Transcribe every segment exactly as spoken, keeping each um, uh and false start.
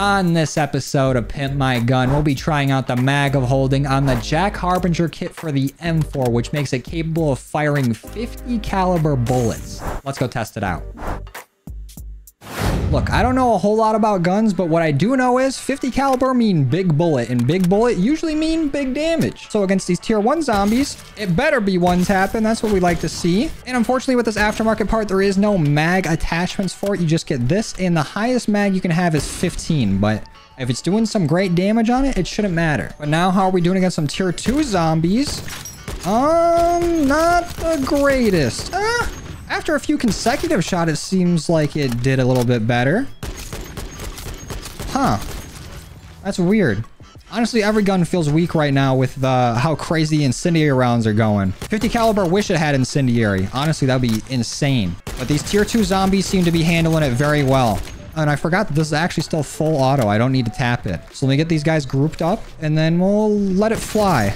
On this episode of Pimp My Gun, we'll be trying out the Mag of Holding on the Jak Harbinger kit for the M four, which makes it capable of firing fifty caliber bullets. Let's go test it out. Look, I don't know a whole lot about guns, but what I do know is fifty caliber mean big bullet, and big bullet usually mean big damage. So against these tier one zombies, it better be ones happen. That's what we like to see. And unfortunately with this aftermarket part, there is no mag attachments for it. You just get this, and the highest mag you can have is fifteen, but if it's doing some great damage on it, it shouldn't matter. But now how are we doing against some tier two zombies? Um, not the greatest. Ah! After a few consecutive shots, it seems like it did a little bit better. Huh. That's weird. Honestly, every gun feels weak right now with the, how crazy the incendiary rounds are going. fifty caliber, wish it had incendiary. Honestly, that'd be insane. But these tier two zombies seem to be handling it very well. And I forgot that this is actually still full auto. I don't need to tap it. So let me get these guys grouped up and then we'll let it fly.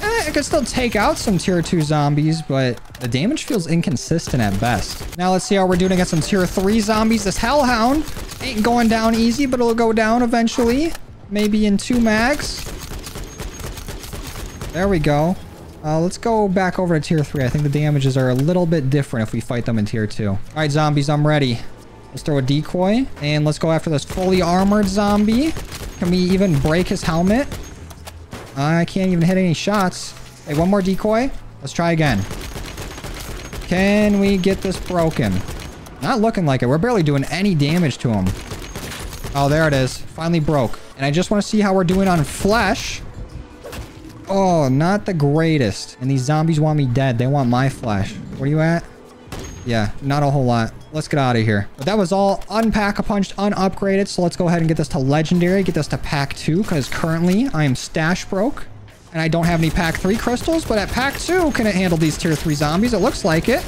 I could still take out some tier two zombies, but the damage feels inconsistent at best. Now let's see how we're doing against some tier three zombies. This hellhound ain't going down easy, but it'll go down eventually. Maybe in two mags. There we go. Uh, let's go back over to tier three. I think the damages are a little bit different if we fight them in tier two. All right, zombies, I'm ready. Let's throw a decoy and let's go after this fully armored zombie. Can we even break his helmet? I can't even hit any shots. Hey, one more decoy. Let's try again. Can we get this broken? Not looking like it. We're barely doing any damage to him. Oh, there it is. Finally broke. And I just want to see how we're doing on flesh. Oh, not the greatest. And these zombies want me dead. They want my flesh. Where are you at? Yeah, not a whole lot. Let's get out of here. But that was all unpack-a-punched, unupgraded. So let's go ahead and get this to legendary. Get this to pack two, because currently I am stash broke. And I don't have any pack three crystals. But at pack two, can it handle these tier three zombies? It looks like it.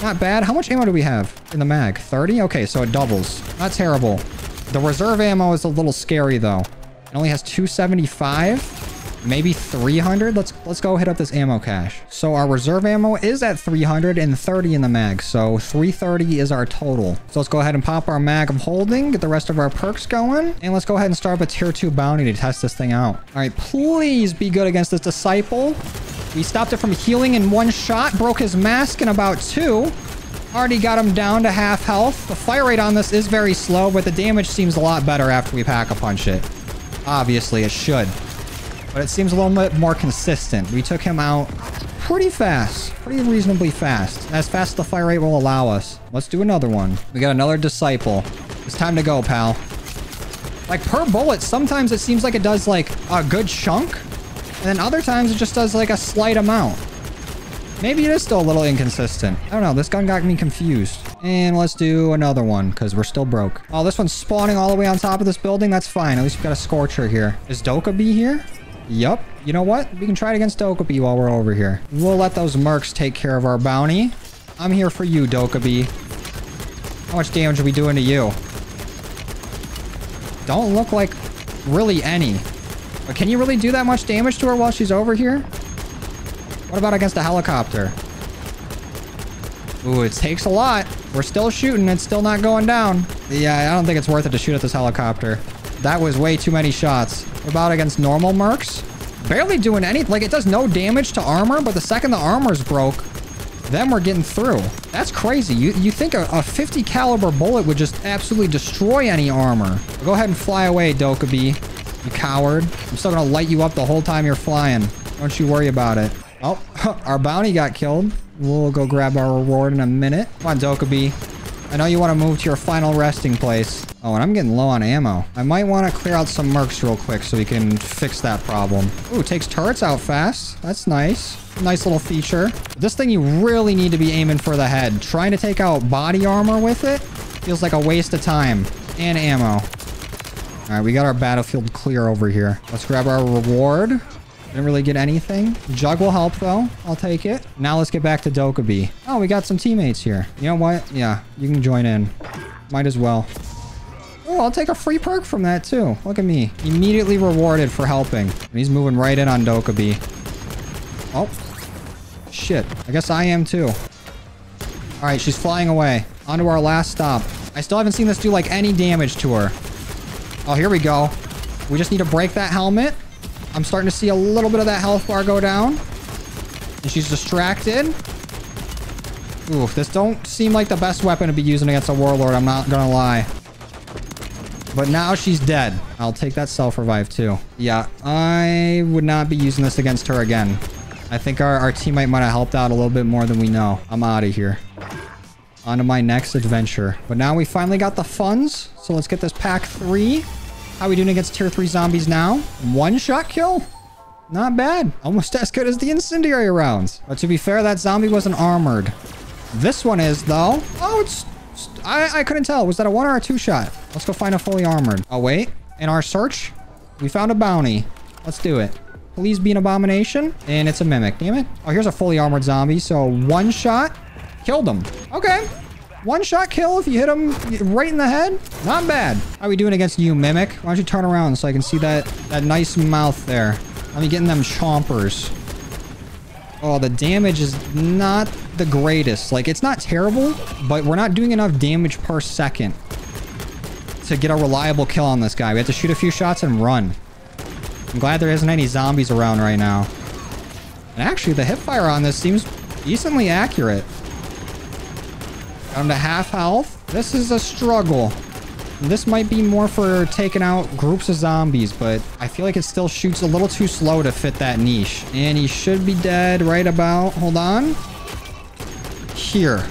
Not bad. How much ammo do we have in the mag? thirty? Okay, so it doubles. Not terrible. The reserve ammo is a little scary, though. It only has two seventy-five. Maybe three hundred. Let's let's go hit up this ammo cache. So our reserve ammo is at three hundred thirty in the mag. So three thirty is our total. So let's go ahead and pop our mag of holding. Get the rest of our perks going. And let's go ahead and start up a tier two bounty to test this thing out. All right, please be good against this disciple. We stopped it from healing in one shot. Broke his mask in about two. Already got him down to half health. The fire rate on this is very slow, but the damage seems a lot better after we pack a punch it. Obviously, it should. But it seems a little bit more consistent. We took him out pretty fast. Pretty reasonably fast. As fast as the fire rate will allow us. Let's do another one. We got another disciple. It's time to go, pal. Like, per bullet, sometimes it seems like it does, like, a good chunk. And then other times it just does, like, a slight amount. Maybe it is still a little inconsistent. I don't know. This gun got me confused. And let's do another one, because we're still broke. Oh, this one's spawning all the way on top of this building. That's fine. At least we've got a Scorcher here. Is Dokkaebi here? Yup. You know what? We can try it against Dokkaebi while we're over here. We'll let those mercs take care of our bounty. I'm here for you, Dokkaebi. How much damage are we doing to you? Don't look like really any. But can you really do that much damage to her while she's over here? What about against a helicopter? Ooh, it takes a lot. We're still shooting. It's still not going down. Yeah, I don't think it's worth it to shoot at this helicopter. That was way too many shots. What about against normal mercs? Barely doing anything. Like, it does no damage to armor, but the second the armor's broke, then we're getting through. That's crazy. You you think a, a fifty caliber bullet would just absolutely destroy any armor. Go ahead and fly away, Dokkaebi. You coward. I'm still gonna light you up the whole time you're flying. Don't you worry about it. Oh, our bounty got killed. We'll go grab our reward in a minute. Come on, Dokkaebi. I know you want to move to your final resting place. Oh, and I'm getting low on ammo. I might want to clear out some mercs real quick so we can fix that problem. Ooh, takes turrets out fast. That's nice. Nice little feature. This thing, you really need to be aiming for the head. Trying to take out body armor with it feels like a waste of time and ammo. All right, we got our battlefield clear over here. Let's grab our reward. Didn't really get anything. Jug will help, though. I'll take it. Now let's get back to Dokkaebi. Oh, we got some teammates here. You know what? Yeah, you can join in. Might as well. Oh, I'll take a free perk from that, too. Look at me. Immediately rewarded for helping. And he's moving right in on Dokkaebi. Oh. Shit. I guess I am, too. All right, she's flying away. On to our last stop. I still haven't seen this do like any damage to her. Oh, here we go. We just need to break that helmet. I'm starting to see a little bit of that health bar go down. And she's distracted. Oof, this don't seem like the best weapon to be using against a warlord, I'm not gonna lie. But now she's dead. I'll take that self-revive too. Yeah, I would not be using this against her again. I think our, our teammate might have helped out a little bit more than we know. I'm out of here. On to my next adventure. But now we finally got the funds. So let's get this pack three. How are we doing against tier three zombies now? One shot kill. Not bad. Almost as good as the incendiary rounds. But to be fair, that zombie wasn't armored. This one is though. Oh, it's... I, I couldn't tell. Was that a one or a two shot? Let's go find a fully armored. Oh, wait. In our search, we found a bounty. Let's do it. Please be an abomination. And it's a mimic. Damn it. Oh, here's a fully armored zombie. So one shot. Killed him. Okay. One shot kill if you hit him right in the head. Not bad. How are we doing against you, mimic? Why don't you turn around so I can see that, that nice mouth there. Let me get in them chompers. Oh, the damage is not the greatest. Like, it's not terrible, but we're not doing enough damage per second to get a reliable kill on this guy. We have to shoot a few shots and run. I'm glad there isn't any zombies around right now. And actually, the hipfire on this seems decently accurate. Got him to half health. This is a struggle. This might be more for taking out groups of zombies, but I feel like it still shoots a little too slow to fit that niche. And he should be dead right about... Hold on. Here.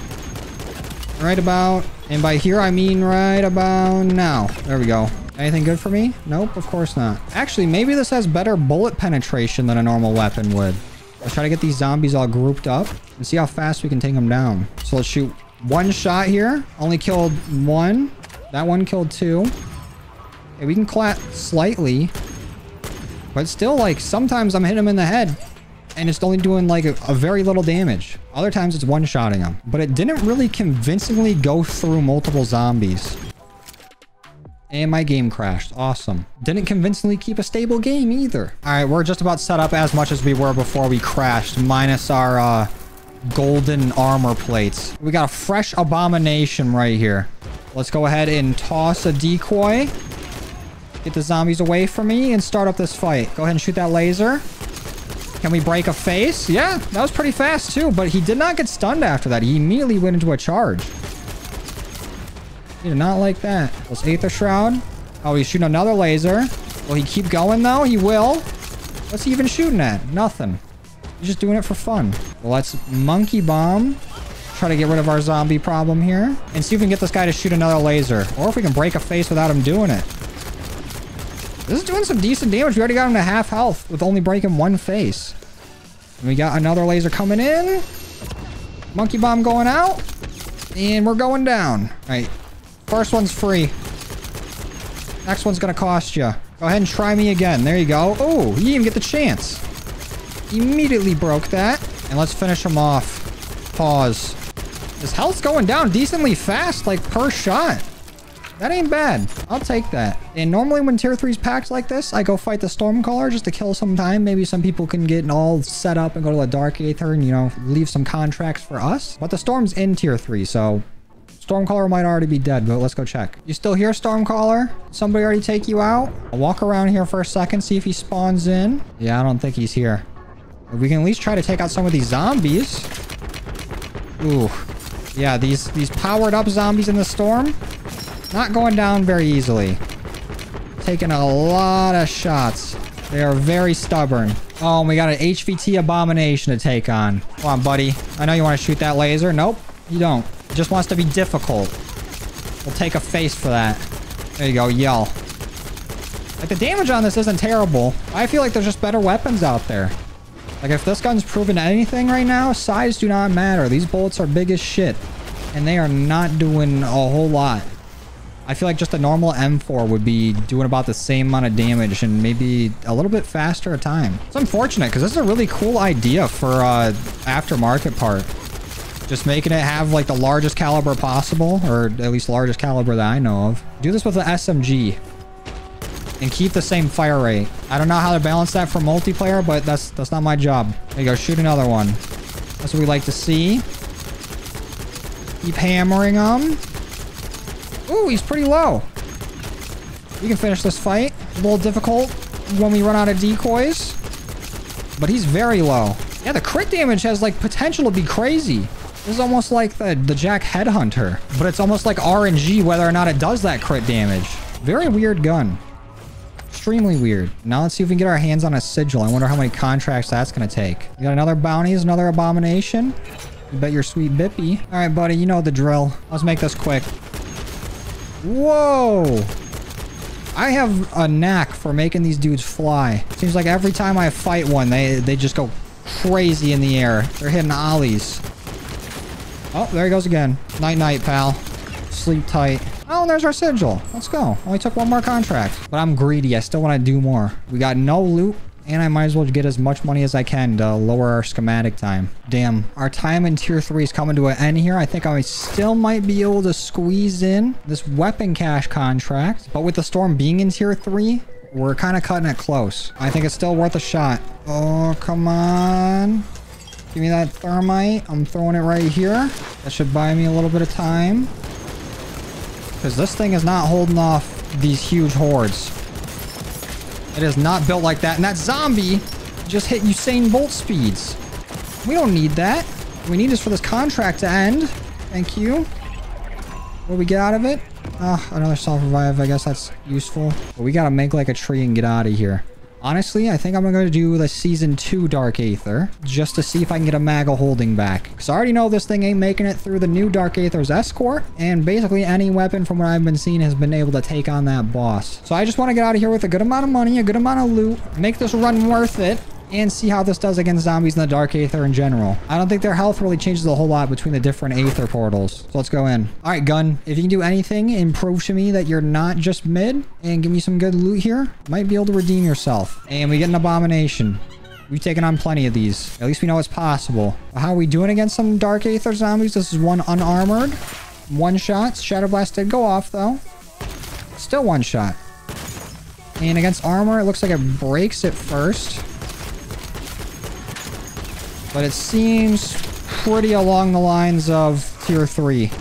Right about... And by here, I mean right about now. There we go. Anything good for me? Nope, of course not. Actually, maybe this has better bullet penetration than a normal weapon would. Let's try to get these zombies all grouped up and see how fast we can take them down. So let's shoot one shot here. Only killed one. That one killed two. Okay, we can clap slightly. But still, like, sometimes I'm hitting them in the head and it's only doing like a, a very little damage. Other times it's one-shotting them. But it didn't really convincingly go through multiple zombies. And my game crashed. Awesome. Didn't convincingly keep a stable game either. All right, we're just about set up as much as we were before we crashed, minus our uh, golden armor plates. We got a fresh abomination right here. Let's go ahead and toss a decoy. Get the zombies away from me and start up this fight. Go ahead and shoot that laser. Can we break a face? Yeah, that was pretty fast too, but he did not get stunned after that. He immediately went into a charge. He did not like that. Let's Aether Shroud. Oh, he's shooting another laser. Will he keep going, though? He will. What's he even shooting at? Nothing. He's just doing it for fun. Let's Monkey Bomb. Try to get rid of our zombie problem here. And see if we can get this guy to shoot another laser. Or if we can break a face without him doing it. This is doing some decent damage. We already got him to half health with only breaking one face. And we got another laser coming in. Monkey Bomb going out. And we're going down. All right. First one's free. Next one's gonna cost you. Go ahead and try me again. There you go. Oh, you didn't even get the chance. Immediately broke that. And let's finish him off. Pause. His health's going down decently fast, like per shot. That ain't bad. I'll take that. And normally when tier three's packed like this, I go fight the Stormcaller just to kill some time. Maybe some people can get all set up and go to the Dark Aether and, you know, leave some contracts for us. But the Storm's in tier three, so... Stormcaller might already be dead, but let's go check. You still here, Stormcaller? Somebody already take you out? I'll walk around here for a second, see if he spawns in. Yeah, I don't think he's here. We can at least try to take out some of these zombies. Ooh. Yeah, these, these powered-up zombies in the storm, not going down very easily. Taking a lot of shots. They are very stubborn. Oh, and we got an H V T abomination to take on. Come on, buddy. I know you want to shoot that laser. Nope, you don't. It just wants to be difficult. We'll take a face for that. There you go. Yell. Like, the damage on this isn't terrible. I feel like there's just better weapons out there. Like, if this gun's proven anything right now, size do not matter. These bullets are big as shit. And they are not doing a whole lot. I feel like just a normal M four would be doing about the same amount of damage and maybe a little bit faster a time. It's unfortunate because this is a really cool idea for uh aftermarket part. Just making it have like the largest caliber possible, or at least largest caliber that I know of. Do this with the S M G and keep the same fire rate. I don't know how to balance that for multiplayer, but that's that's not my job. There you go, shoot another one. That's what we like to see. Keep hammering them. Ooh, he's pretty low. We can finish this fight. A little difficult when we run out of decoys. But he's very low. Yeah, the crit damage has, like, potential to be crazy. This is almost like the, the Jak Headhunter. But it's almost like R N G whether or not it does that crit damage. Very weird gun. Extremely weird. Now let's see if we can get our hands on a sigil. I wonder how many contracts that's going to take. You got another bounties, another abomination. You bet your sweet bippy. All right, buddy, you know the drill. Let's make this quick. Whoa! I have a knack for making these dudes fly. Seems like every time I fight one, they, they just go crazy in the air. They're hitting ollies. Oh, there he goes again. Night-night, pal. Sleep tight. Oh, and there's our sigil. Let's go. Only took one more contract. But I'm greedy. I still want to do more. We got no loot. And I might as well get as much money as I can to lower our schematic time. Damn. Our time in tier three is coming to an end here. I think I still might be able to squeeze in this weapon cash contract. But with the storm being in tier three, we're kind of cutting it close. I think it's still worth a shot. Oh, come on. Give me that thermite. I'm throwing it right here. That should buy me a little bit of time. Because this thing is not holding off these huge hordes. It is not built like that. And that zombie just hit Usain Bolt speeds. We don't need that. We need this for this contract to end. Thank you. What do we get out of it? Ah, oh, another self-revive. I guess that's useful. But we got to make like a tree and get out of here. Honestly, I think I'm going to do the Season two Dark Aether just to see if I can get a Mag of Holding back. Because I already know this thing ain't making it through the new Dark Aether's Escort. And basically any weapon from what I've been seeing has been able to take on that boss. So I just want to get out of here with a good amount of money, a good amount of loot, make this run worth it, and see how this does against zombies in the Dark Aether in general. I don't think their health really changes a whole lot between the different Aether portals. So let's go in. All right, gun. If you can do anything, improve to me that you're not just mid and give me some good loot here. Might be able to redeem yourself. And we get an abomination. We've taken on plenty of these. At least we know it's possible. How are we doing against some Dark Aether zombies? This is one unarmored. One shot. Shadow Blast did go off though. Still one shot. And against armor, it looks like it breaks it first. But it seems pretty along the lines of tier three.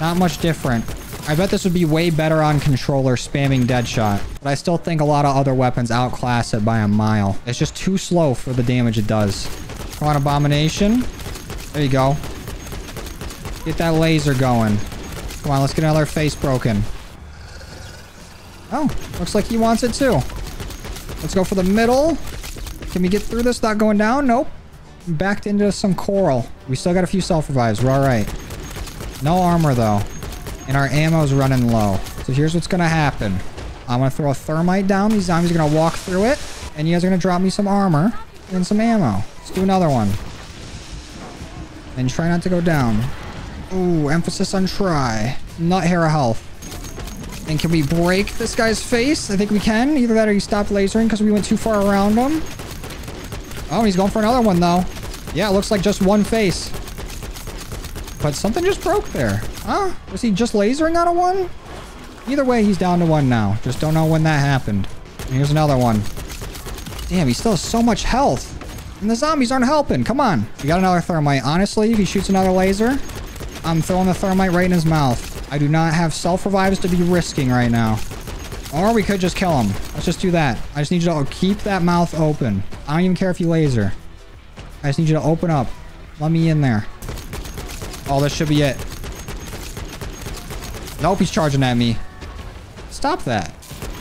Not much different. I bet this would be way better on controller spamming Deadshot. But I still think a lot of other weapons outclass it by a mile. It's just too slow for the damage it does. Come on, Abomination. There you go. Get that laser going. Come on, let's get another face broken. Oh, looks like he wants it too. Let's go for the middle. Can we get through this without going down? Nope. Backed into some coral. We still got a few self-revives. We're all right. No armor, though. And our ammo's running low. So here's what's going to happen. I'm going to throw a thermite down. These zombies are going to walk through it. And you guys are going to drop me some armor and some ammo. Let's do another one. And try not to go down. Ooh, emphasis on try. Nut hair health. And can we break this guy's face? I think we can. Either that or you stop lasering because we went too far around him. Oh, he's going for another one, though. Yeah, it looks like just one face. But something just broke there. Huh? Was he just lasering out of one? Either way, he's down to one now. Just don't know when that happened. And here's another one. Damn, he still has so much health. And the zombies aren't helping. Come on. We got another thermite. Honestly, if he shoots another laser, I'm throwing the thermite right in his mouth. I do not have self-revives to be risking right now. Or we could just kill him. Let's just do that. I just need you to keep that mouth open. I don't even care if you laser. I just need you to open up. Let me in there. Oh, this should be it. Nope, he's charging at me. Stop that.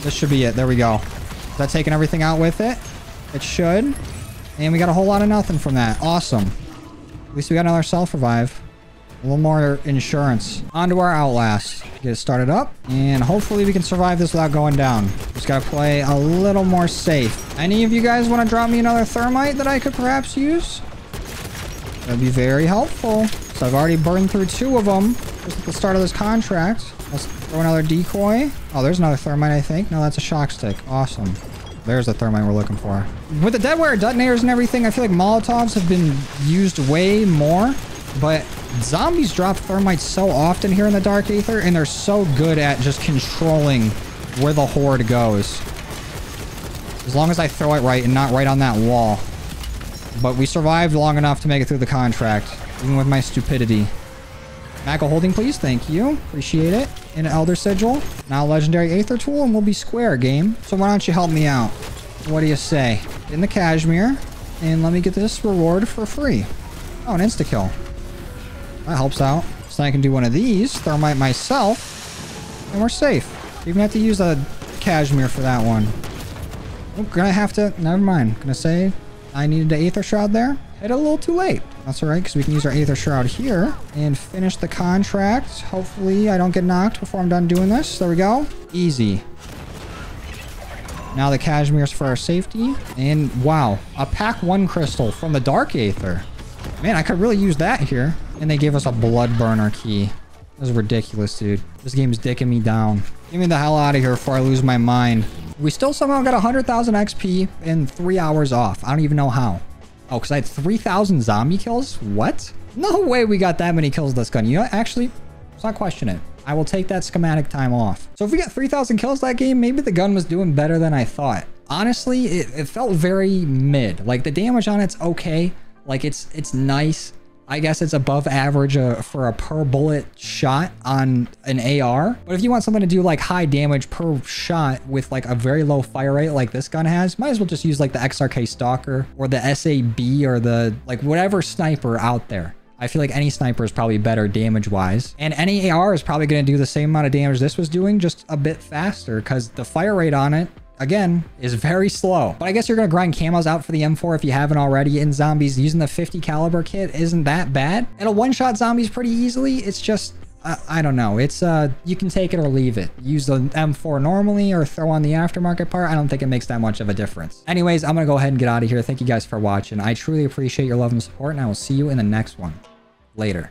This should be it. There we go. Is that taking everything out with it? It should. And we got a whole lot of nothing from that. Awesome. At least we got another self-revive. A little more insurance. On to our Outlast. Get it started up. And hopefully we can survive this without going down. Just gotta play a little more safe. Any of you guys want to drop me another thermite that I could perhaps use? That'd be very helpful. So I've already burned through two of them. Just at the start of this contract. Let's throw another decoy. Oh, there's another thermite, I think. No, that's a shock stick. Awesome. There's the thermite we're looking for. With the deadware detonators and everything, I feel like Molotovs have been used way more. But zombies drop thermites so often here in the Dark Aether, and they're so good at just controlling where the horde goes. As long as I throw it right and not right on that wall. But we survived long enough to make it through the contract, even with my stupidity. Mag of Holding, please. Thank you. Appreciate it. an Elder Sigil, now Legendary Aether Tool, and we'll be square, game. So why don't you help me out? What do you say? In the Cashmere, and let me get this reward for free. Oh, an insta-kill. That helps out. So I can do one of these, Thermite myself, and we're safe. Even have to use a Cashmere for that one. I'm gonna have to, never mind. Gonna say I needed an Aether Shroud there. Hit it a little too late. That's all right, because we can use our Aether Shroud here and finish the contract. Hopefully I don't get knocked before I'm done doing this. There we go. Easy. Now the Cashmere's for our safety. And wow, a pack one crystal from the Dark Aether. Man, I could really use that here. And they gave us a Blood Burner key. This is ridiculous, dude. This game's dicking me down. Get me the hell out of here before I lose my mind. We still somehow got one hundred thousand X P in three hours off. I don't even know how. Oh, because I had three thousand zombie kills? What? No way we got that many kills with this gun. You know what? Actually, let's not question it. I will take that schematic time off. So if we got three thousand kills that game, maybe the gun was doing better than I thought. Honestly, it, it felt very mid. Like, the damage on it's okay. Like, it's it's nice. I guess it's above average uh, for a per bullet shot on an A R. But if you want something to do like high damage per shot with like a very low fire rate like this gun has, might as well just use like the X R K Stalker or the S A B or the like whatever sniper out there. I feel like any sniper is probably better damage wise. And any A R is probably going to do the same amount of damage this was doing, just a bit faster because the fire rate on it, again, is very slow. But I guess you're going to grind camos out for the M four if you haven't already in zombies. Using the .fifty caliber kit isn't that bad. It'll one-shot zombies pretty easily. It's just, uh, I don't know. It's uh, you can take it or leave it. Use the M four normally or throw on the aftermarket part. I don't think it makes that much of a difference. Anyways, I'm going to go ahead and get out of here. Thank you guys for watching. I truly appreciate your love and support, and I will see you in the next one. Later.